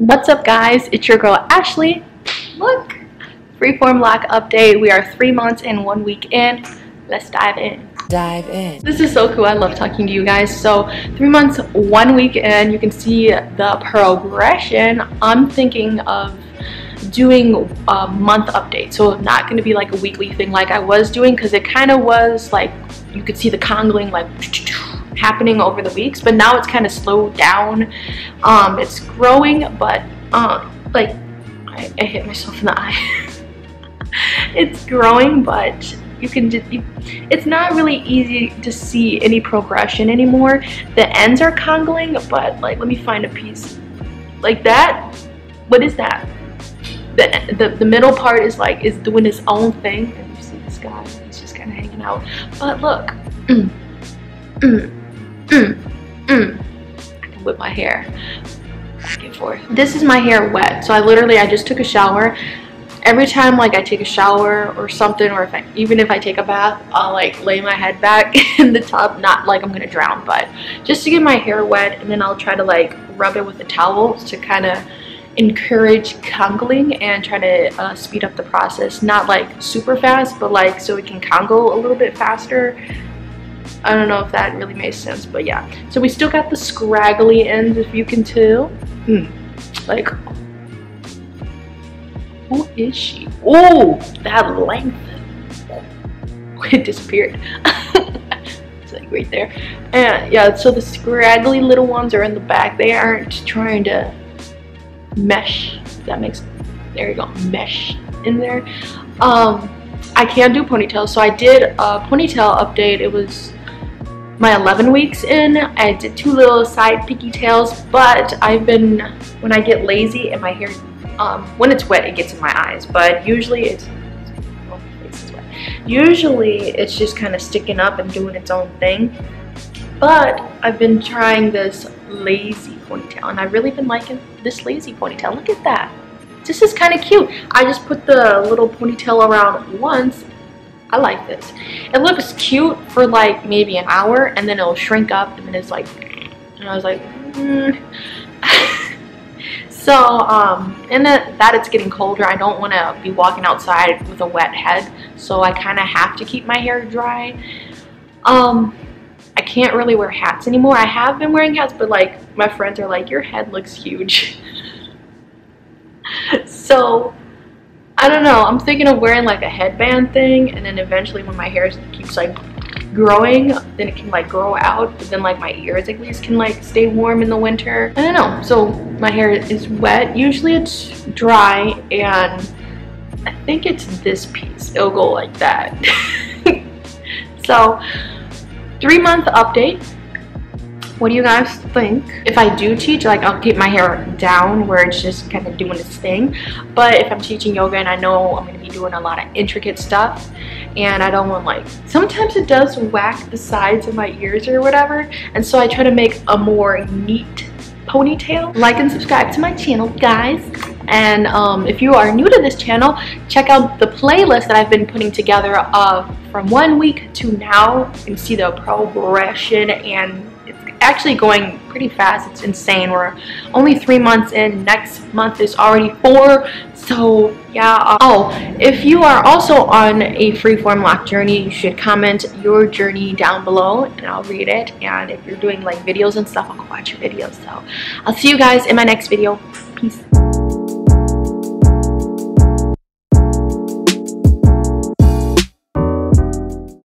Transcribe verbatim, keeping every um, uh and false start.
What's up, guys? It's your girl Ashley. Look, Freeform Lock update. We are three months and one week in. Let's dive in. Dive in. This is so cool. I love talking to you guys. So three months, one week in. You can see the progression. I'm thinking of doing a month update, so not going to be like a weekly thing like I was doing, because it kind of was like you could see the congling like happening over the weeks, but now it's kind of slowed down. Um, it's growing, but uh, like I, I hit myself in the eye. It's growing, but you can just, it's not really easy to see any progression anymore. The ends are congling, but like let me find a piece like that. What is that? The, the, the middle part is like is doing its own thing, and you see this guy, he's just kind of hanging out. But look, mm, mm, mm, mm. I can whip my hair back and forth. This is my hair wet, so I literally I just took a shower. Every time like I take a shower or something, or if I, even if I take a bath, I'll like lay my head back in the tub, not like I'm gonna drown, but just to get my hair wet, and then I'll try to like rub it with a towel to kind of encourage congling and try to uh, speed up the process. Not like super fast, but like so it can congle a little bit faster. I don't know if that really makes sense, but yeah. So we still got the scraggly ends, if you can tell. Mm. Like, who is she? Oh, that length. It disappeared. It's like right there. And yeah, so the scraggly little ones are in the back. They aren't trying to mesh, if that makes, there you go, mesh in there. um I can do ponytails, so I did a ponytail update. It was my eleven weeks in. I did two little side piggy tails, but I've been, when I get lazy and my hair, um when it's wet it gets in my eyes, but usually it's, oh, my face is wet. Usually it's just kind of sticking up and doing its own thing, but I've been trying this lazy ponytail, and I've really been liking this lazy ponytail. Look at that. This is kind of cute. I just put the little ponytail around once. I like this. It looks cute for like maybe an hour, and then it'll shrink up, and then it's like, and I was like, mm. So um and that, that it's getting colder, I don't want to be walking outside with a wet head, so I kind of have to keep my hair dry. um I can't really wear hats anymore. I have been wearing hats, but like my friends are like, your head looks huge. So I don't know, I'm thinking of wearing like a headband thing, and then eventually when my hair keeps like growing, then it can like grow out, but then like my ears at least can like stay warm in the winter. I don't know. So my hair is wet. Usually it's dry, and I think it's this piece, it'll go like that. So three month update. What do you guys think? If I do teach, like I'll keep my hair down where it's just kind of doing its thing. But if I'm teaching yoga, and I know I'm gonna be doing a lot of intricate stuff, and I don't want like, sometimes it does whack the sides of my ears or whatever. And so I try to make a more neat ponytail. Like and subscribe to my channel, guys. And um, if you are new to this channel, check out the playlist that I've been putting together of from one week to now. You can see the progression, and it's actually going pretty fast. It's insane. We're only three months in. Next month is already four. So yeah. Oh, if you are also on a Freeform Lock journey, you should comment your journey down below, and I'll read it. And if you're doing like videos and stuff, I'll watch your videos. So I'll see you guys in my next video. Peace.